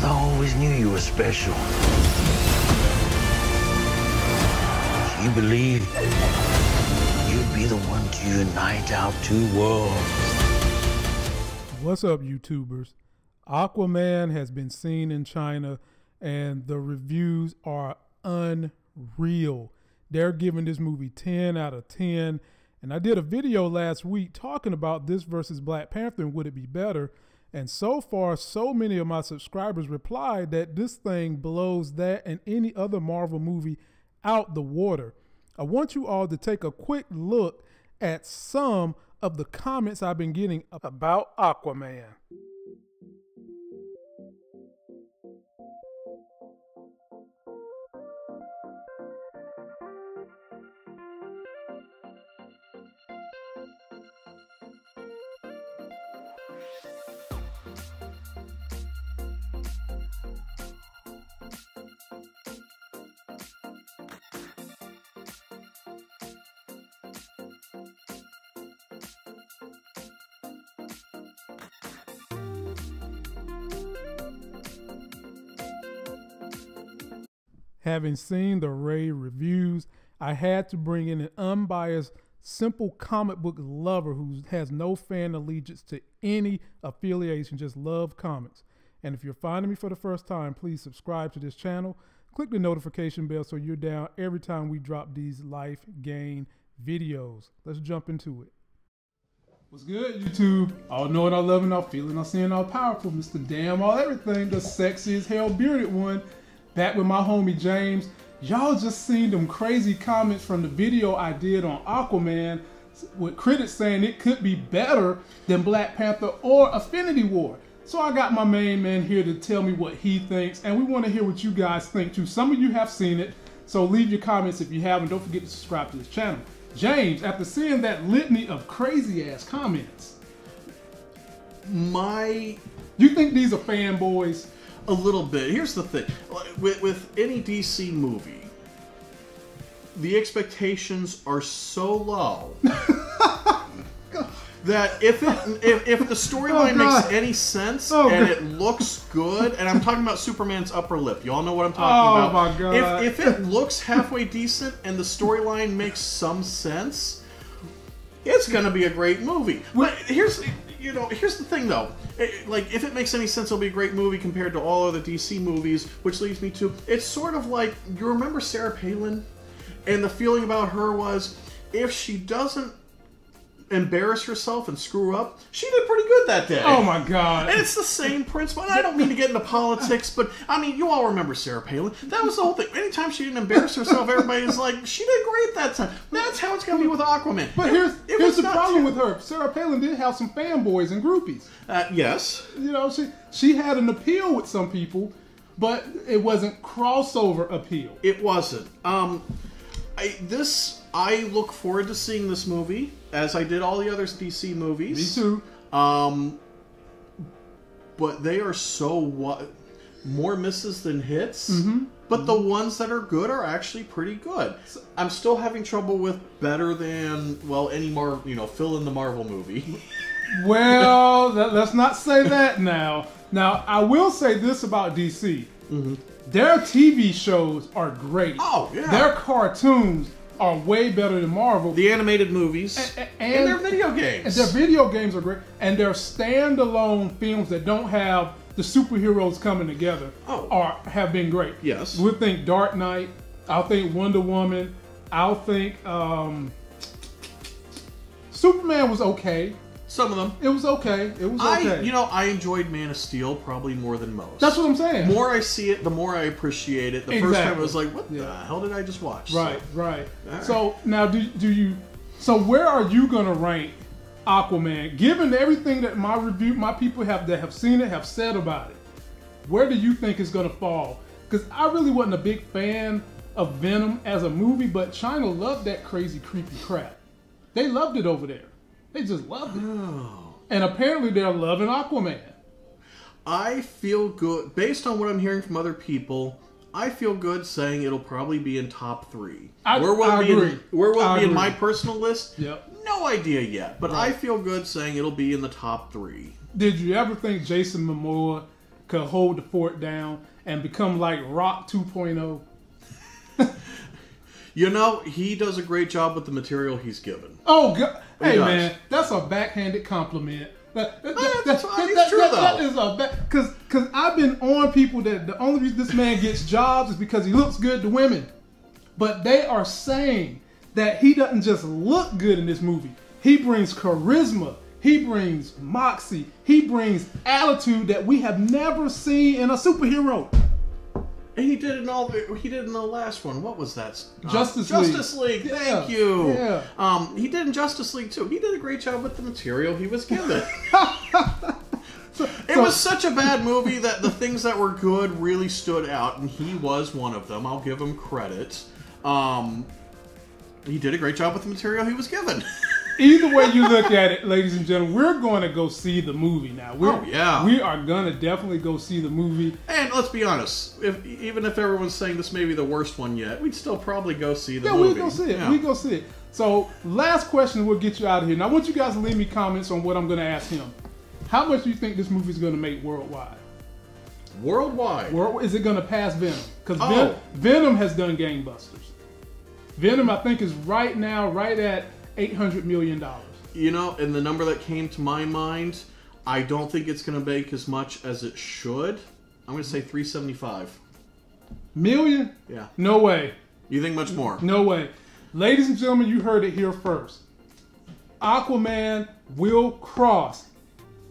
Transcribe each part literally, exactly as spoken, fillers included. Mother always knew you were special. If you believed, you'd be the one to unite our two worlds. What's up, YouTubers? Aquaman has been seen in China, and the reviews are unreal. They're giving this movie ten out of ten. And I did a video last week talking about this versus Black Panther and would it be better? And so far, so many of my subscribers replied that this thing blows that and any other Marvel movie out the water. I want you all to take a quick look at some of the comments I've been getting about Aquaman. Having seen the rave reviews, I had to bring in an unbiased, simple comic book lover who has no fan allegiance to any affiliation, just loves comics. And if you're finding me for the first time, please subscribe to this channel. Click the notification bell so you're down every time we drop these life gain videos. Let's jump into it. What's good, YouTube? All knowing, all loving, all feeling, all seeing, all powerful, Mister Damn All Everything, the sexiest, hell bearded one. Back with my homie James. Y'all just seen them crazy comments from the video I did on Aquaman, with critics saying it could be better than Black Panther or Infinity War. So I got my main man here to tell me what he thinks, and we want to hear what you guys think too. Some of you have seen it, so leave your comments if you haven't. Don't forget to subscribe to this channel. James, after seeing that litany of crazy ass comments, my... you think these are fanboys? A little bit. Here's the thing. With, with any D C movie, the expectations are so low that if it, if, if the storyline oh, makes any sense oh, and it looks good, and I'm talking about Superman's upper lip. Y'all know what I'm talking oh, about. My God. If, if it looks halfway decent and the storyline makes some sense, it's going to be a great movie. But here's... You know, here's the thing though, it, like if it makes any sense, it'll be a great movie compared to all other D C movies, which leads me to, it's sort of like, you remember Sarah Palin? And the feeling about her was, if she doesn't embarrass herself and screw up, she did pretty good that day. Oh my God. And it's the same principle. And I don't mean to get into politics, but I mean, you all remember Sarah Palin. That was the whole thing. Anytime she didn't embarrass herself, everybody was like, she did great that time. That's how it's going to be with Aquaman. But it, here's, it here's the problem with her. Sarah Palin did have some fanboys and groupies. Uh, yes. You know, she, she had an appeal with some people, but it wasn't crossover appeal. It wasn't. Um, I, this, I look forward to seeing this movie, as I did all the other D C movies. Me too. Um, but they are so... What, more misses than hits? Mm-hmm. But the ones that are good are actually pretty good. I'm still having trouble with better than, well, any Marvel... You know, fill in the Marvel movie. Well, that, let's not say that now. Now, I will say this about D C. Mm-hmm. Their T V shows are great. Oh, yeah. Their cartoons are way better than Marvel. The animated movies. And, and, and their video games. And their video games are great. And their standalone films that don't have the superheroes coming together oh. are have been great. Yes. We'll think Dark Knight. I'll think Wonder Woman. I'll think um, Superman was okay. Some of them. It was okay. It was I, okay. You know, I enjoyed Man of Steel probably more than most. That's what I'm saying. The more I see it, the more I appreciate it. The exactly. first time I was like, what yeah. the hell did I just watch? Right, so, right. right. So now do, do you, so where are you going to rank Aquaman? Given everything that my review, my people have that have seen it, have said about it, where do you think it's going to fall? Because I really wasn't a big fan of Venom as a movie, but China loved that crazy, creepy crap. They loved it over there. They just loved it. Oh. And apparently they're loving Aquaman. I feel good. Based on what I'm hearing from other people, I feel good saying it'll probably be in top three. I, where will I it be agree. In, where will I it be agree. in my personal list? Yep. No idea yet. But right. I feel good saying it'll be in the top three. Did you ever think Jason Momoa could hold the fort down and become like Rock two point oh. You know, he does a great job with the material he's given. Oh, God. Hey, he man, that's a backhanded compliment. That, that, that, that's that, that, that, true, that, that is a back... Because because I've been on people that the only reason this man gets jobs is because he looks good to women. But they are saying that he doesn't just look good in this movie. He brings charisma. He brings moxie. He brings attitude that we have never seen in a superhero. And he did it in all. He did in the last one. What was that? Justice uh, League. Justice League. Yeah. Thank you. Yeah. Um, he did in Justice League too. He did a great job with the material he was given. so, it so. was such a bad movie that the things that were good really stood out, and he was one of them. I'll give him credit. Um, he did a great job with the material he was given. Either way you look at it, ladies and gentlemen, we're going to go see the movie now. We're, oh, yeah. We are going to definitely go see the movie. And let's be honest, if, even if everyone's saying this may be the worst one yet, we'd still probably go see the yeah, movie. Yeah, we'd go see it. Yeah. We'd go see it. So, last question, we'll get you out of here. Now, I want you guys to leave me comments on what I'm going to ask him. How much do you think this movie's going to make worldwide? Worldwide? World, is it going to pass Venom? Because oh. Ven Venom has done gangbusters. Venom, I think, is right now, right at... eight hundred million dollars. You know, and the number that came to my mind, I don't think it's going to make as much as it should. I'm going to say three seventy-five million? Yeah. No way. You think much more? No way. Ladies and gentlemen, you heard it here first. Aquaman will cross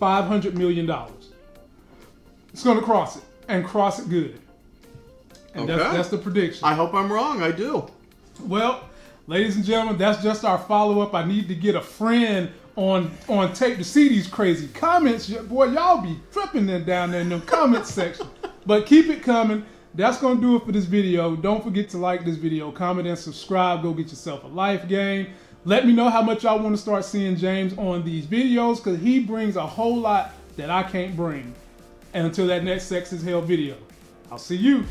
five hundred million dollars. It's going to cross it, and cross it good. And okay. that's, that's the prediction. I hope I'm wrong. I do. Well... Ladies and gentlemen, that's just our follow-up. I need to get a friend on on tape to see these crazy comments. Boy, y'all be tripping them down there in the comment section. But keep it coming. That's going to do it for this video. Don't forget to like this video, comment, and subscribe. Go get yourself a life game. Let me know how much y'all want to start seeing James on these videos because he brings a whole lot that I can't bring. And until that next Sex is Hell video, I'll see you.